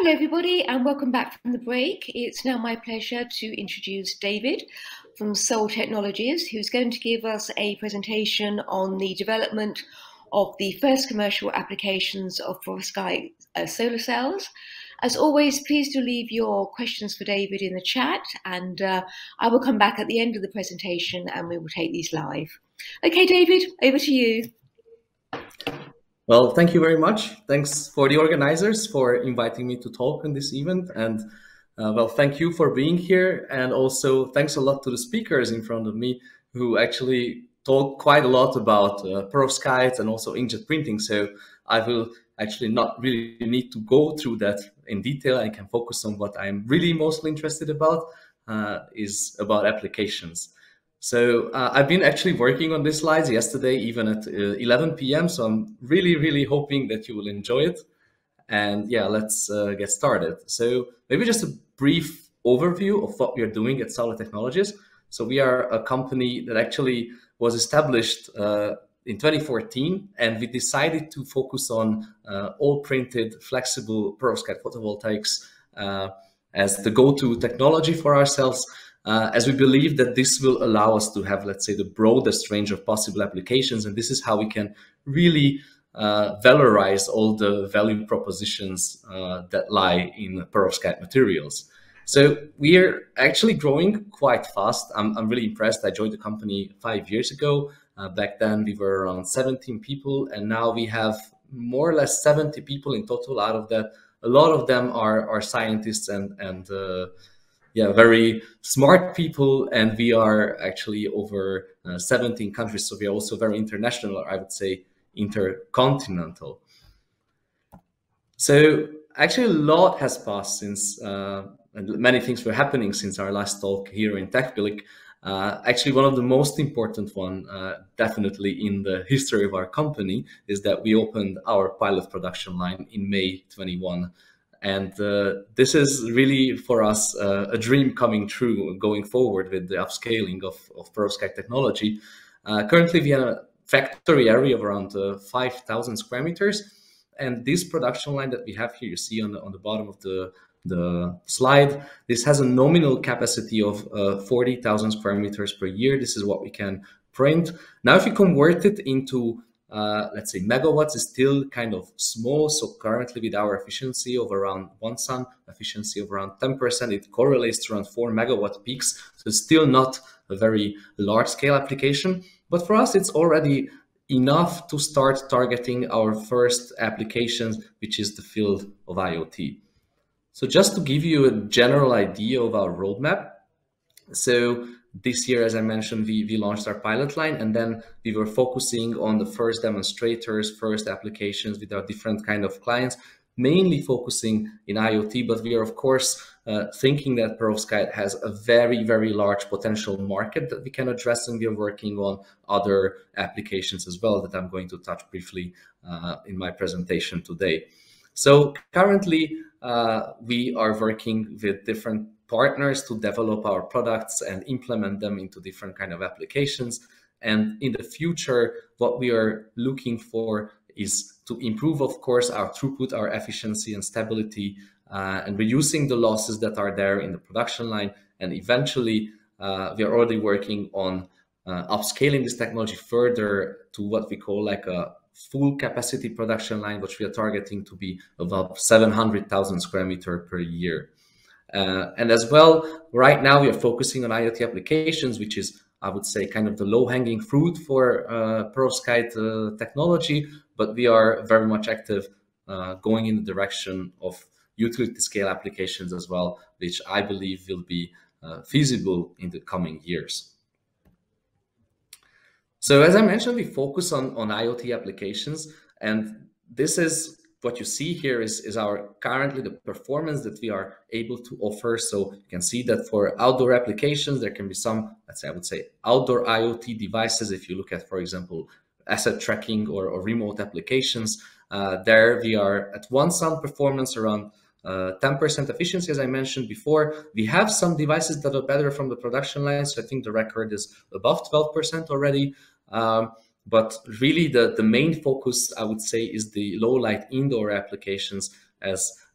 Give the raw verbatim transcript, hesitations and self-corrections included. Hello everybody and welcome back from the break. It's now my pleasure to introduce David from Saule Technologies, who's going to give us a presentation on the development of the first commercial applications of perovskite uh, solar cells. As always, please do leave your questions for David in the chat, and uh, I will come back at the end of the presentation and we will take these live. Okay, David, over to you. Well, thank you very much. Thanks for the organizers for inviting me to talk on this event. And uh, well, thank you for being here. And also thanks a lot to the speakers in front of me who actually talk quite a lot about uh, perovskites and also inkjet printing. So I will actually not really need to go through that in detail. I can focus on what I'm really mostly interested about uh, is about applications. So uh, I've been actually working on these slides yesterday, even at uh, eleven p m So I'm really, really hoping that you will enjoy it. And yeah, let's uh, get started. So maybe just a brief overview of what we are doing at Saule Technologies. So we are a company that actually was established uh, in twenty fourteen, and we decided to focus on uh, all printed, flexible perovskite photovoltaics uh, as the go-to technology for ourselves. Uh, as we believe that this will allow us to have, let's say, the broadest range of possible applications. And this is how we can really uh, valorize all the value propositions uh, that lie in perovskite materials. So we are actually growing quite fast. I'm, I'm really impressed. I joined the company five years ago. Uh, back then, we were around seventeen people. And now we have more or less seventy people in total out of that. A lot of them are, are scientists and, and uh, yeah, very smart people, and we are actually over uh, seventeen countries, so we are also very international, or I would say intercontinental. So actually a lot has passed since, uh, and many things were happening since our last talk here in TechBlick. Uh, actually, one of the most important one, uh, definitely in the history of our company, is that we opened our pilot production line in May twenty-one. And uh, this is really, for us, uh, a dream coming true going forward with the upscaling of, of perovskite technology. Uh, currently, we have a factory area of around uh, five thousand square meters. And this production line that we have here, you see on the, on the bottom of the, the slide, this has a nominal capacity of uh, forty thousand square meters per year. This is what we can print. Now, if you convert it into Uh, let's say megawatts, is still kind of small. So currently with our efficiency of around one sun, efficiency of around ten percent, it correlates to around four megawatt peaks. So it's still not a very large scale application. But for us, it's already enough to start targeting our first applications, which is the field of IoT. So just to give you a general idea of our roadmap. So this year, as I mentioned, we, we launched our pilot line, and then we were focusing on the first demonstrators, first applications with our different kind of clients, mainly focusing in IoT. But we are, of course, uh, thinking that perovskite has a very, very large potential market that we can address, and we are working on other applications as well that I'm going to touch briefly uh, in my presentation today. So currently, uh, we are working with different partners to develop our products and implement them into different kind of applications. And in the future, what we are looking for is to improve, of course, our throughput, our efficiency and stability, uh, and reducing the losses that are there in the production line. And eventually, uh, we are already working on uh, upscaling this technology further to what we call like a full capacity production line, which we are targeting to be about seven hundred thousand square meter per year. Uh, and as well, right now we are focusing on IoT applications, which is, I would say, kind of the low-hanging fruit for uh, perovskite uh, technology, but we are very much active uh, going in the direction of utility-scale applications as well, which I believe will be uh, feasible in the coming years. So as I mentioned, we focus on, on IoT applications, and this is what you see here is, is our currently the performance that we are able to offer. So you can see that for outdoor applications, there can be some, let's say, I would say outdoor IoT devices. If you look at, for example, asset tracking or, or remote applications, uh, there we are at one sun performance around ten percent uh, efficiency, as I mentioned before. We have some devices that are better from the production line. So I think the record is above twelve percent already. Um, But really the, the main focus, I would say, is the low light indoor applications, as